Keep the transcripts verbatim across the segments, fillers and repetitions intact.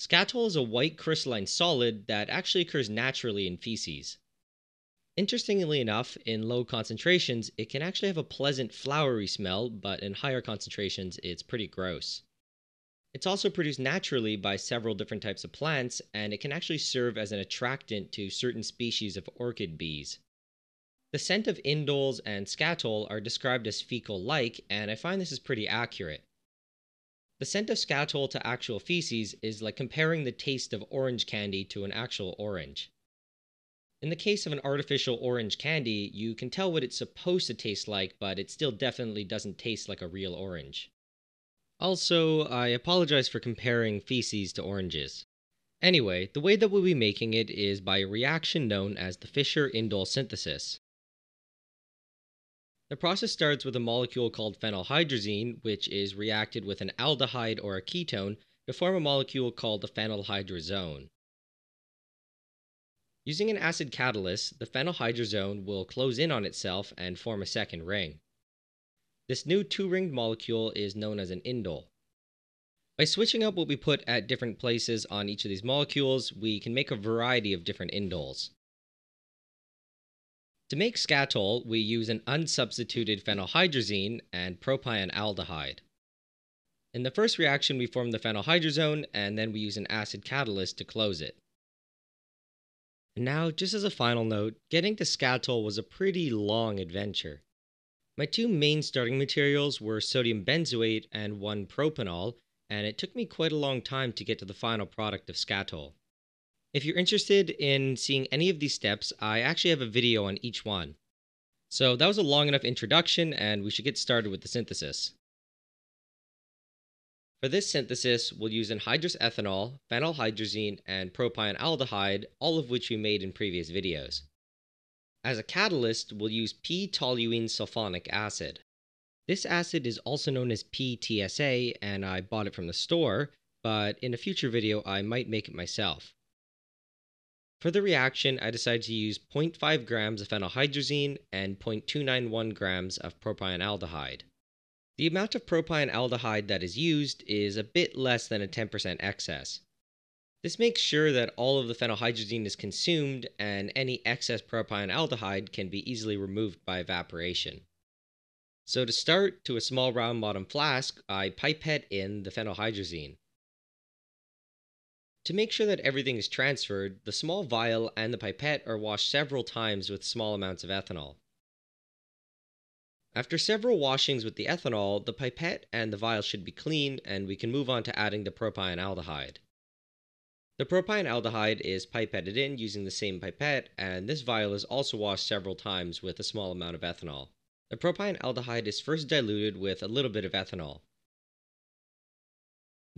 Skatol is a white crystalline solid that actually occurs naturally in feces. Interestingly enough, in low concentrations, it can actually have a pleasant flowery smell, but in higher concentrations, it's pretty gross. It's also produced naturally by several different types of plants, and it can actually serve as an attractant to certain species of orchid bees. The scent of indoles and skatol are described as fecal-like, and I find this is pretty accurate. The scent of skatol to actual feces is like comparing the taste of orange candy to an actual orange. In the case of an artificial orange candy, you can tell what it's supposed to taste like, but it still definitely doesn't taste like a real orange. Also, I apologize for comparing feces to oranges. Anyway, the way that we'll be making it is by a reaction known as the Fischer indole synthesis. The process starts with a molecule called phenylhydrazine, which is reacted with an aldehyde or a ketone to form a molecule called the phenylhydrazone. Using an acid catalyst, the phenylhydrazone will close in on itself and form a second ring. This new two-ringed molecule is known as an indole. By switching up what we put at different places on each of these molecules, we can make a variety of different indoles. To make skatol, we use an unsubstituted phenylhydrazine and propionaldehyde. In the first reaction, we form the phenylhydrazone, and then we use an acid catalyst to close it. And now, just as a final note, getting to skatol was a pretty long adventure. My two main starting materials were sodium benzoate and one propanol, and it took me quite a long time to get to the final product of skatol. If you're interested in seeing any of these steps, I actually have a video on each one. So that was a long enough introduction, and we should get started with the synthesis. For this synthesis, we'll use anhydrous ethanol, phenylhydrazine, and propionaldehyde, all of which we made in previous videos. As a catalyst, we'll use p-toluene sulfonic acid. This acid is also known as p T S A, and I bought it from the store, but in a future video I might make it myself. For the reaction, I decided to use zero point five grams of phenylhydrazine and zero point two nine one grams of propionaldehyde. The amount of propionaldehyde that is used is a bit less than a ten percent excess. This makes sure that all of the phenylhydrazine is consumed and any excess propionaldehyde can be easily removed by evaporation. So to start, to a small round bottom flask, I pipette in the phenylhydrazine. To make sure that everything is transferred, the small vial and the pipette are washed several times with small amounts of ethanol. After several washings with the ethanol, the pipette and the vial should be clean, and we can move on to adding the propionaldehyde. The propionaldehyde is pipetted in using the same pipette, and this vial is also washed several times with a small amount of ethanol. The propionaldehyde is first diluted with a little bit of ethanol.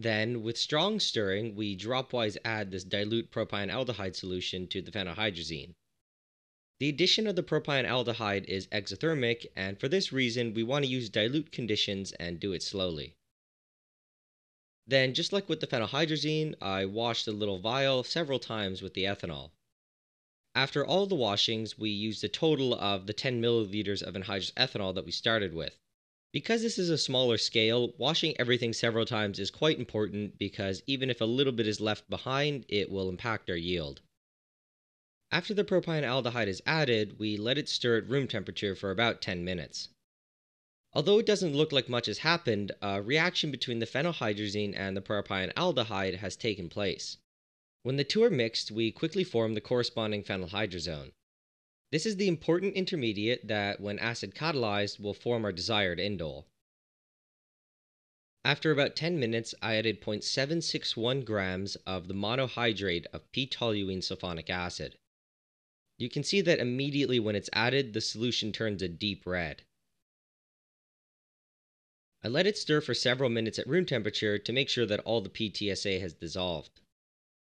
Then, with strong stirring, we dropwise add this dilute propionaldehyde solution to the phenylhydrazine. The addition of the propionaldehyde is exothermic, and for this reason, we want to use dilute conditions and do it slowly. Then, just like with the phenylhydrazine, I washed the little vial several times with the ethanol. After all the washings, we used a total of the ten milliliters of anhydrous ethanol that we started with. Because this is a smaller scale, washing everything several times is quite important because even if a little bit is left behind, it will impact our yield. After the propionaldehyde is added, we let it stir at room temperature for about ten minutes. Although it doesn't look like much has happened, a reaction between the phenylhydrazine and the propionaldehyde has taken place. When the two are mixed, we quickly form the corresponding phenylhydrazone. This is the important intermediate that, when acid catalyzed, will form our desired indole. After about ten minutes, I added zero point seven six one grams of the monohydrate of p-toluene sulfonic acid. You can see that immediately when it's added, the solution turns a deep red. I let it stir for several minutes at room temperature to make sure that all the p T S A has dissolved.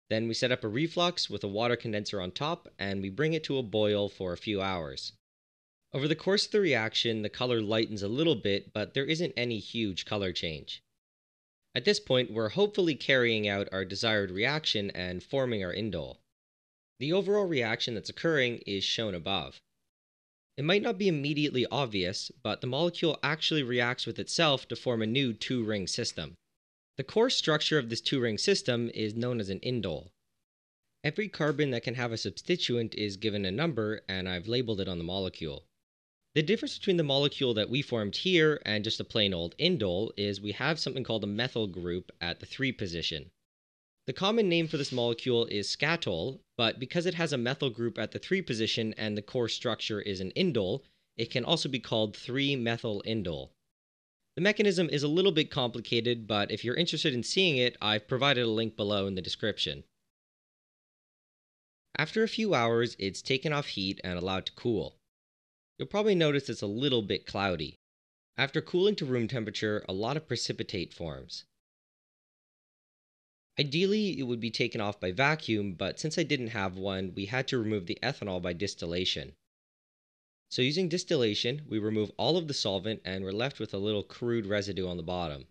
Then we set up a reflux with a water condenser on top, and we bring it to a boil for a few hours. Over the course of the reaction, the color lightens a little bit, but there isn't any huge color change. At this point, we're hopefully carrying out our desired reaction and forming our indole. The overall reaction that's occurring is shown above. It might not be immediately obvious, but the molecule actually reacts with itself to form a new two-ring system. The core structure of this two-ring system is known as an indole. Every carbon that can have a substituent is given a number, and I've labeled it on the molecule. The difference between the molecule that we formed here and just a plain old indole is we have something called a methyl group at the three position. The common name for this molecule is scatol, but because it has a methyl group at the three position and the core structure is an indole, it can also be called three-methylindole. The mechanism is a little bit complicated, but if you're interested in seeing it, I've provided a link below in the description. After a few hours, it's taken off heat and allowed to cool. You'll probably notice it's a little bit cloudy. After cooling to room temperature, a lot of precipitate forms. Ideally, it would be taken off by vacuum, but since I didn't have one, we had to remove the ethanol by distillation. So using distillation, we remove all of the solvent and we're left with a little crude residue on the bottom.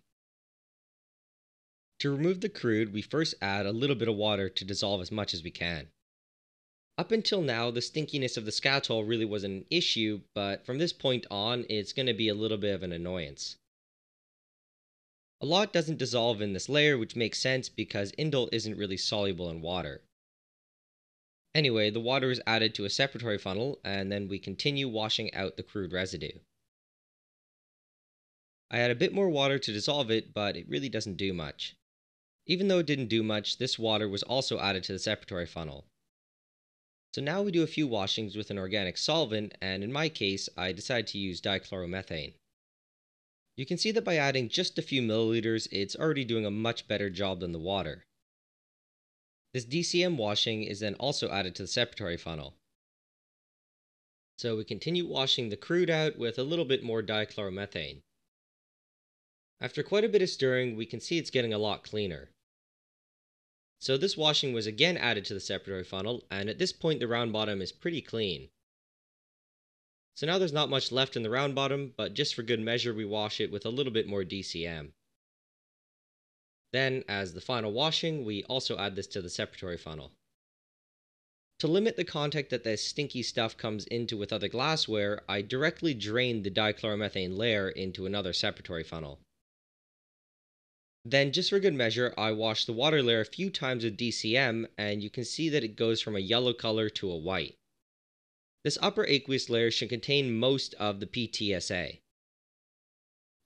To remove the crude, we first add a little bit of water to dissolve as much as we can. Up until now, the stinkiness of the scatol really wasn't an issue, but from this point on, it's going to be a little bit of an annoyance. A lot doesn't dissolve in this layer, which makes sense because indole isn't really soluble in water. Anyway, the water is added to a separatory funnel, and then we continue washing out the crude residue. I add a bit more water to dissolve it, but it really doesn't do much. Even though it didn't do much, this water was also added to the separatory funnel. So now we do a few washings with an organic solvent, and in my case, I decided to use dichloromethane. You can see that by adding just a few milliliters, it's already doing a much better job than the water. This D C M washing is then also added to the separatory funnel. So we continue washing the crude out with a little bit more dichloromethane. After quite a bit of stirring, we can see it's getting a lot cleaner. So this washing was again added to the separatory funnel, and at this point the round bottom is pretty clean. So now there's not much left in the round bottom, but just for good measure we wash it with a little bit more D C M. Then, as the final washing, we also add this to the separatory funnel. To limit the contact that this stinky stuff comes into with other glassware, I directly drained the dichloromethane layer into another separatory funnel. Then, just for good measure, I washed the water layer a few times with D C M, and you can see that it goes from a yellow color to a white. This upper aqueous layer should contain most of the p T S A.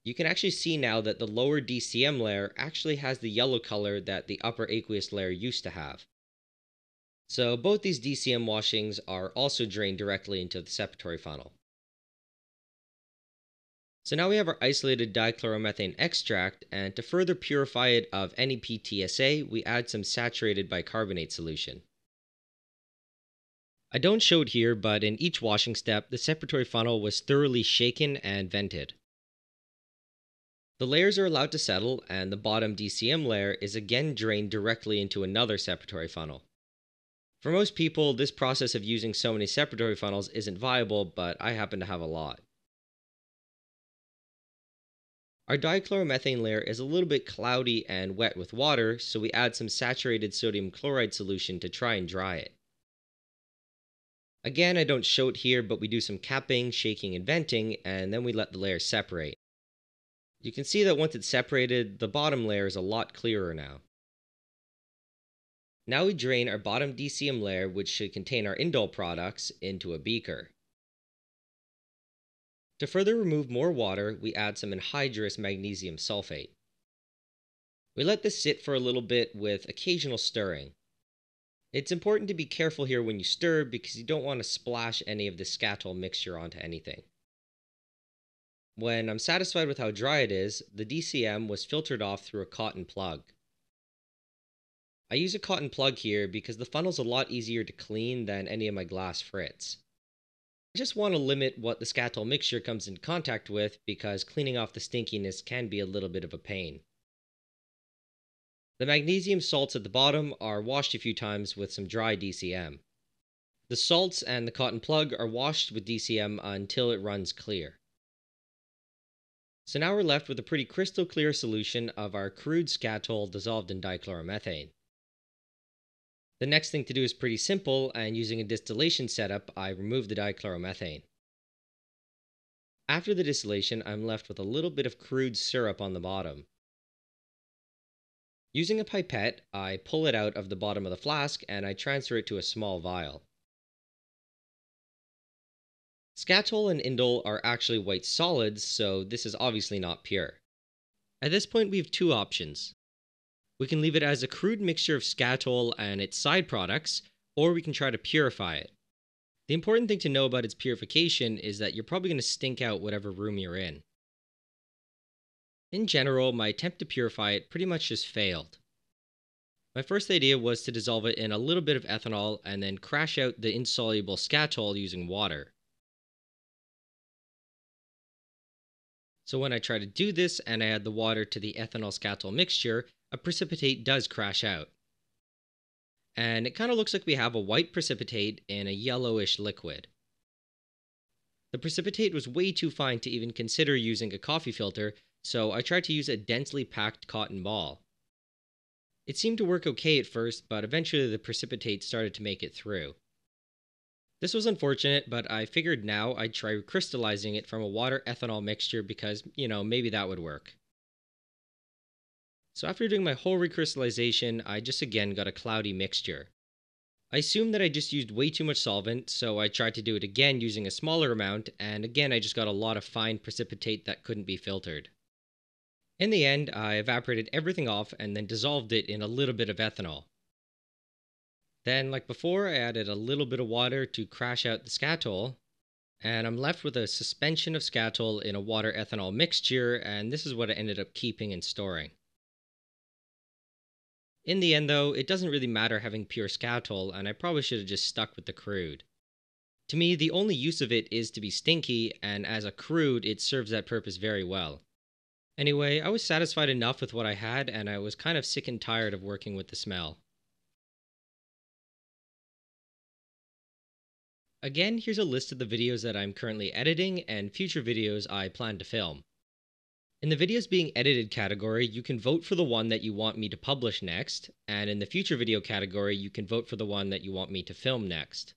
You can actually see now that the lower D C M layer actually has the yellow color that the upper aqueous layer used to have. So both these D C M washings are also drained directly into the separatory funnel. So now we have our isolated dichloromethane extract, and to further purify it of any p T S A, we add some saturated bicarbonate solution. I don't show it here, but in each washing step, the separatory funnel was thoroughly shaken and vented. The layers are allowed to settle, and the bottom D C M layer is again drained directly into another separatory funnel. For most people, this process of using so many separatory funnels isn't viable, but I happen to have a lot. Our dichloromethane layer is a little bit cloudy and wet with water, so we add some saturated sodium chloride solution to try and dry it. Again, I don't show it here, but we do some capping, shaking, and venting, and then we let the layers separate. You can see that once it's separated, the bottom layer is a lot clearer now. Now we drain our bottom D C M layer, which should contain our indole products, into a beaker. To further remove more water, we add some anhydrous magnesium sulfate. We let this sit for a little bit with occasional stirring. It's important to be careful here when you stir because you don't want to splash any of the scatol mixture onto anything. When I'm satisfied with how dry it is, the D C M was filtered off through a cotton plug. I use a cotton plug here because the funnel's a lot easier to clean than any of my glass frits. I just want to limit what the scatol mixture comes in contact with because cleaning off the stinkiness can be a little bit of a pain. The magnesium salts at the bottom are washed a few times with some dry D C M. The salts and the cotton plug are washed with D C M until it runs clear. So now we're left with a pretty crystal clear solution of our crude scatol dissolved in dichloromethane. The next thing to do is pretty simple, and using a distillation setup, I remove the dichloromethane. After the distillation, I'm left with a little bit of crude syrup on the bottom. Using a pipette, I pull it out of the bottom of the flask and I transfer it to a small vial. Scatol and indole are actually white solids, so this is obviously not pure. At this point, we have two options. We can leave it as a crude mixture of scatol and its side products, or we can try to purify it. The important thing to know about its purification is that you're probably going to stink out whatever room you're in. In general, my attempt to purify it pretty much just failed. My first idea was to dissolve it in a little bit of ethanol and then crash out the insoluble scatol using water. So when I try to do this and I add the water to the ethanol-scatol mixture, a precipitate does crash out. And it kind of looks like we have a white precipitate in a yellowish liquid. The precipitate was way too fine to even consider using a coffee filter, so I tried to use a densely packed cotton ball. It seemed to work okay at first, but eventually the precipitate started to make it through. This was unfortunate, but I figured now I'd try crystallizing it from a water ethanol mixture because, you know, maybe that would work. So after doing my whole recrystallization, I just again got a cloudy mixture. I assumed that I just used way too much solvent, so I tried to do it again using a smaller amount, and again I just got a lot of fine precipitate that couldn't be filtered. In the end, I evaporated everything off and then dissolved it in a little bit of ethanol. Then, like before, I added a little bit of water to crash out the scatol, and I'm left with a suspension of scatol in a water ethanol mixture, and this is what I ended up keeping and storing. In the end, though, it doesn't really matter having pure scatol, and I probably should have just stuck with the crude. To me, the only use of it is to be stinky, and as a crude, it serves that purpose very well. Anyway, I was satisfied enough with what I had, and I was kind of sick and tired of working with the smell. Again, here's a list of the videos that I'm currently editing and future videos I plan to film. In the videos being edited category, you can vote for the one that you want me to publish next, and in the future video category, you can vote for the one that you want me to film next.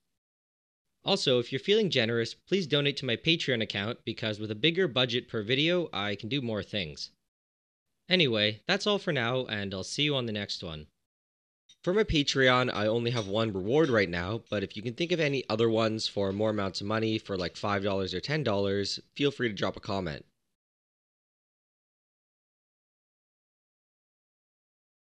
Also, if you're feeling generous, please donate to my Patreon account because with a bigger budget per video, I can do more things. Anyway, that's all for now, and I'll see you on the next one. For my Patreon, I only have one reward right now, but if you can think of any other ones for more amounts of money for like five dollars or ten dollars, feel free to drop a comment.